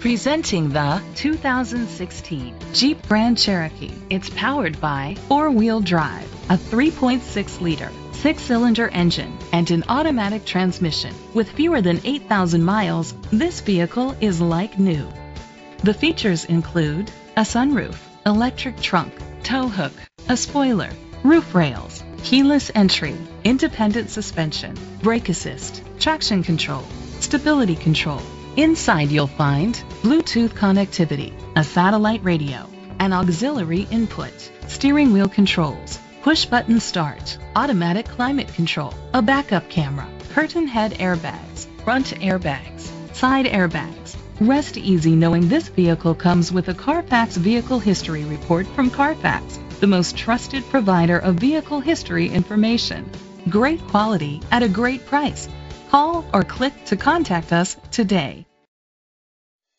Presenting the 2016 Jeep Grand Cherokee. It's powered by four-wheel drive, a 3.6-liter, six-cylinder engine, and an automatic transmission. With fewer than 8,000 miles, this vehicle is like new. The features include a sunroof, electric trunk, tow hook, a spoiler, roof rails, keyless entry, independent suspension, brake assist, traction control, stability control. Inside you'll find Bluetooth connectivity, a satellite radio, an auxiliary input, steering wheel controls, push-button start, automatic climate control, a backup camera, curtain head airbags, front airbags, side airbags. Rest easy knowing this vehicle comes with a Carfax Vehicle History Report from Carfax, the most trusted provider of vehicle history information. Great quality at a great price. Call or click to contact us today.